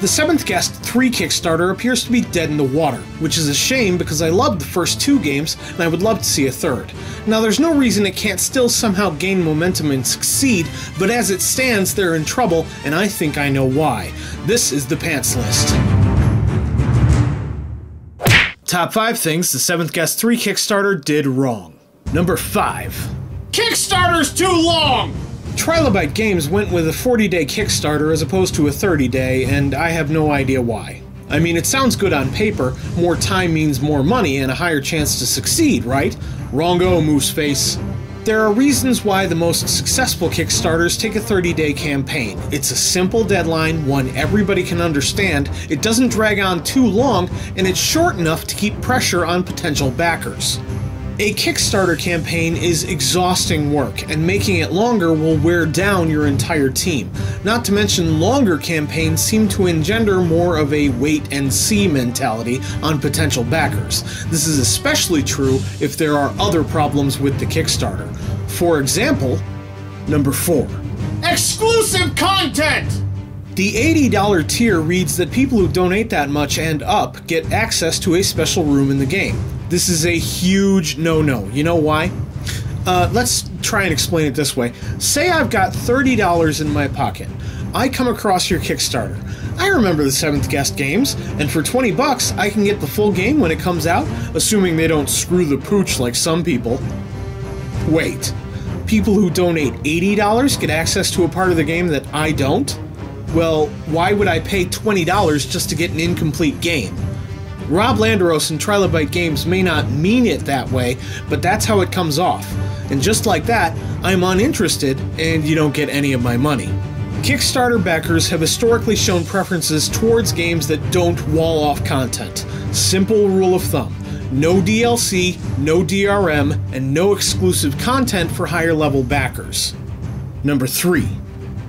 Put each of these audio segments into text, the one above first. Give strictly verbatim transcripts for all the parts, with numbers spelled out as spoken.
The seventh Guest three Kickstarter appears to be dead in the water, which is a shame because I loved the first two games and I would love to see a third. Now there's no reason it can't still somehow gain momentum and succeed, but as it stands they're in trouble and I think I know why. This is The Pants List. Top five things the seventh Guest three Kickstarter did wrong. Number five. Kickstarter's too long! Trilobyte Games went with a forty day Kickstarter as opposed to a thirty day, and I have no idea why. I mean, it sounds good on paper, more time means more money and a higher chance to succeed, right? Wrongo, Mooseface. There are reasons why the most successful Kickstarters take a thirty day campaign. It's a simple deadline, one everybody can understand, it doesn't drag on too long, and it's short enough to keep pressure on potential backers. A Kickstarter campaign is exhausting work, and making it longer will wear down your entire team. Not to mention, longer campaigns seem to engender more of a wait-and-see mentality on potential backers. This is especially true if there are other problems with the Kickstarter. For example, number four. Exclusive content! The eighty dollar tier reads that people who donate that much and up get access to a special room in the game. This is a huge no-no. You know why? Uh, let's try and explain it this way. Say I've got thirty dollars in my pocket. I come across your Kickstarter. I remember the seventh Guest games, and for twenty bucks, I can get the full game when it comes out, assuming they don't screw the pooch like some people. Wait. People who donate eighty dollars get access to a part of the game that I don't? Well, why would I pay twenty dollars just to get an incomplete game? Rob Landeros and Trilobyte Games may not mean it that way, but that's how it comes off. And just like that, I'm uninterested and you don't get any of my money. Kickstarter backers have historically shown preferences towards games that don't wall off content. Simple rule of thumb. No D L C, no D R M, and no exclusive content for higher level backers. Number three.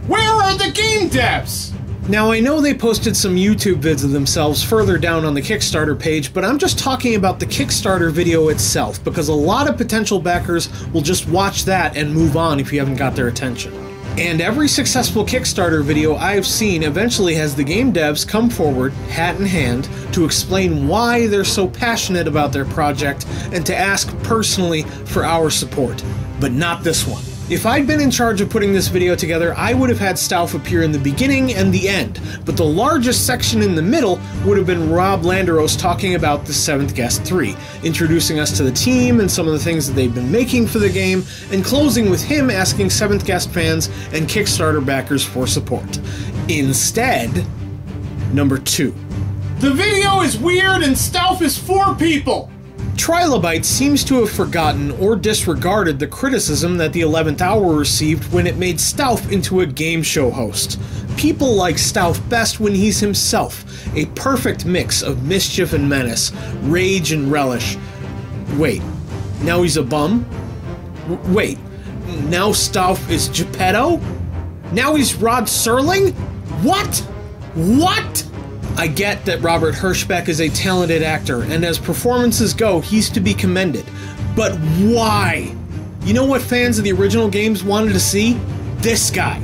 Where are the game devs? Now I know they posted some YouTube vids of themselves further down on the Kickstarter page, but I'm just talking about the Kickstarter video itself, because a lot of potential backers will just watch that and move on if you haven't got their attention. And every successful Kickstarter video I've seen eventually has the game devs come forward, hat in hand, to explain why they're so passionate about their project and to ask personally for our support. But not this one. If I'd been in charge of putting this video together, I would have had Stauf appear in the beginning and the end, but the largest section in the middle would have been Rob Landeros talking about The seventh Guest three, introducing us to the team and some of the things that they've been making for the game, and closing with him asking seventh Guest fans and Kickstarter backers for support. Instead, number two. The video is weird and Stauf is for people! Trilobyte seems to have forgotten or disregarded the criticism that The eleventh Hour received when it made Stauf into a game show host. People like Stauf best when he's himself, a perfect mix of mischief and menace, rage and relish. Wait, now he's a bum? W- wait, now Stauf is Geppetto? Now he's Rod Serling? What? What? I get that Robert Hirschbeck is a talented actor, and as performances go, he's to be commended. But why? You know what fans of the original games wanted to see? This guy.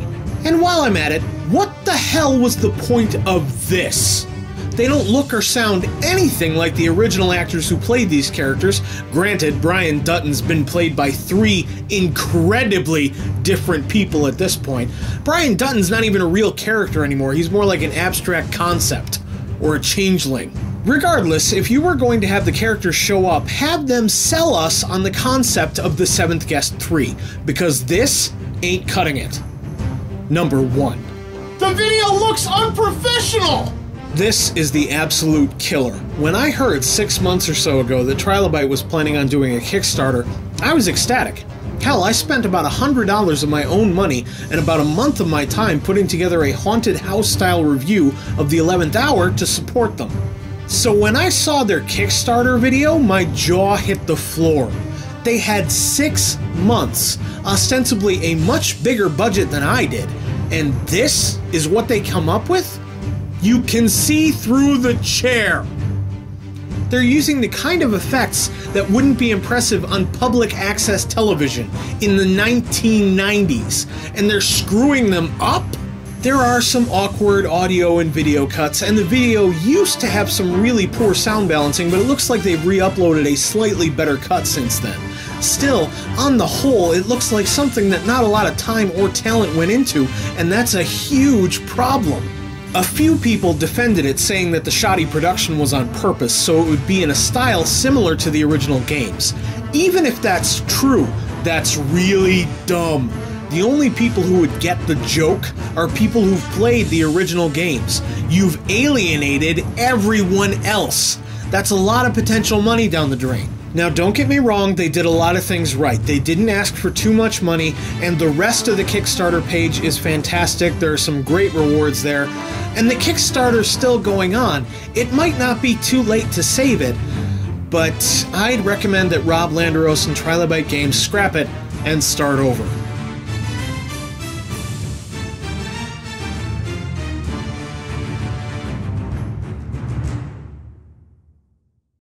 And while I'm at it, what the hell was the point of this? They don't look or sound anything like the original actors who played these characters. Granted, Brian Dutton's been played by three incredibly different people at this point. Brian Dutton's not even a real character anymore. He's more like an abstract concept or a changeling. Regardless, if you were going to have the characters show up, have them sell us on the concept of The seventh Guest three, because this ain't cutting it. Number one. The video looks unprofessional! This is the absolute killer. When I heard six months or so ago that Trilobyte was planning on doing a Kickstarter, I was ecstatic. Hell, I spent about one hundred dollars of my own money and about a month of my time putting together a haunted house-style review of The eleventh Hour to support them. So when I saw their Kickstarter video, my jaw hit the floor. They had six months, ostensibly a much bigger budget than I did, and this is what they come up with? You can see through the chair. They're using the kind of effects that wouldn't be impressive on public access television in the nineteen nineties, and they're screwing them up? There are some awkward audio and video cuts, and the video used to have some really poor sound balancing, but it looks like they've re-uploaded a slightly better cut since then. Still, on the whole, it looks like something that not a lot of time or talent went into, and that's a huge problem. A few people defended it, saying that the shoddy production was on purpose, so it would be in a style similar to the original games. Even if that's true, that's really dumb. The only people who would get the joke are people who've played the original games. You've alienated everyone else. That's a lot of potential money down the drain. Now, don't get me wrong, they did a lot of things right. They didn't ask for too much money, and the rest of the Kickstarter page is fantastic. There are some great rewards there, and the Kickstarter's still going on. It might not be too late to save it, but I'd recommend that Rob Landeros and Trilobyte Games scrap it and start over.